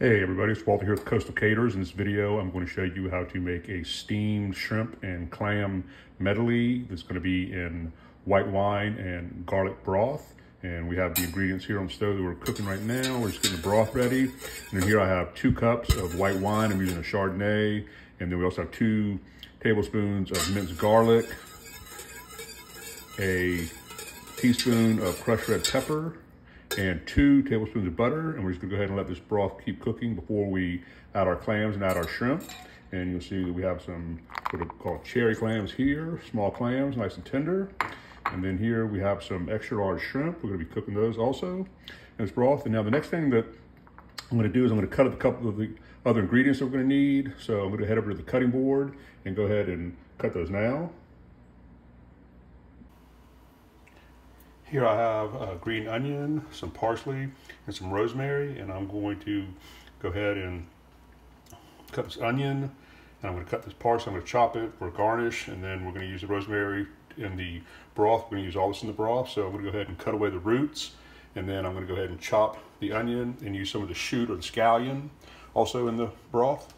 Hey everybody, it's Walter here with Coastal Caterers. In this video, I'm going to show you how to make a steamed shrimp and clam medley that's going to be in white wine and garlic broth. And we have the ingredients here on the stove that we're cooking right now. We're just getting the broth ready. And then here I have 2 cups of white wine. I'm using a Chardonnay. And then we also have 2 tablespoons of minced garlic, a teaspoon of crushed red pepper, and 2 tablespoons of butter. And we're just gonna go ahead and let this broth keep cooking before we add our clams and add our shrimp. And you'll see that we have some what are called cherry clams here, small clams, nice and tender. And then here we have some extra large shrimp. We're gonna be cooking those also in this broth. And now the next thing that I'm gonna do is I'm gonna cut up a couple of the other ingredients that we're gonna need. So I'm gonna head over to the cutting board and go ahead and cut those now. Here I have a green onion, some parsley, and some rosemary, and I'm going to go ahead and cut this onion, and I'm going to cut this parsley, I'm going to chop it for garnish, and then we're going to use the rosemary in the broth. We're going to use all this in the broth, so I'm going to go ahead and cut away the roots, and then I'm going to go ahead and chop the onion and use some of the shoot or the scallion also in the broth.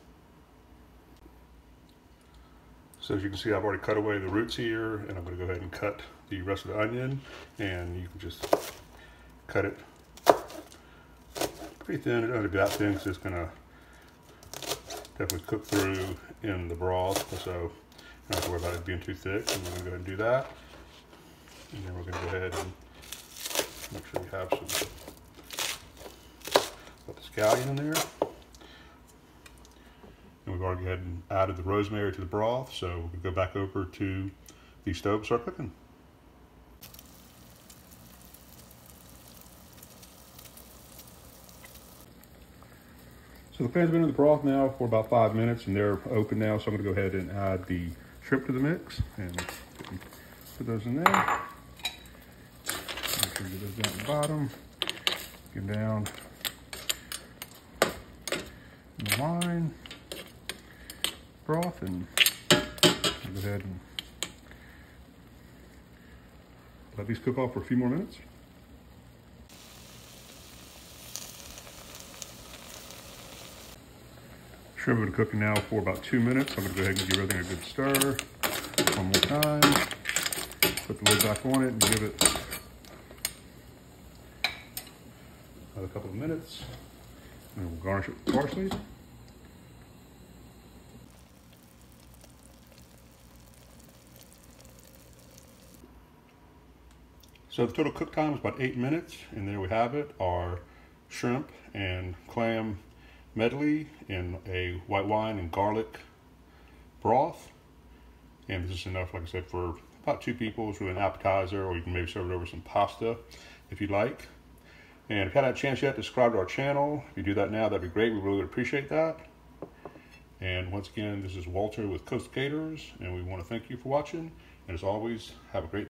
So as you can see, I've already cut away the roots here, and I'm going to go ahead and cut the rest of the onion, and you can just cut it pretty thin. It doesn't have to be that thin, so it's going to definitely cook through in the broth, so I don't have to worry about it being too thick. I'm going to go ahead and do that, and then we're going to go ahead and make sure we have some scallion in there. And we've already had added the rosemary to the broth, so we go back over to the stove and start cooking. So the pan's been in the broth now for about 5 minutes, and they're open now, so I'm going to go ahead and add the shrimp to the mix, and put those in there. Make sure you get those down at the bottom, get down in the wine broth, and go ahead and let these cook off for a few more minutes. Shrimp have been cooking now for about 2 minutes. I'm gonna go ahead and give everything a good stir one more time. Put the lid back on it and give it another couple of minutes. And we'll garnish it with parsley. So the total cook time is about 8 minutes, and there we have it, our shrimp and clam medley in a white wine and garlic broth. And this is enough, like I said, for about 2 people. It's really an appetizer, or you can maybe serve it over some pasta if you'd like. And if you haven't had a chance yet to subscribe to our channel, if you do that now, that'd be great. We really would appreciate that. And once again, this is Walter with Coastal Caterers, and we want to thank you for watching. And as always, have a great day.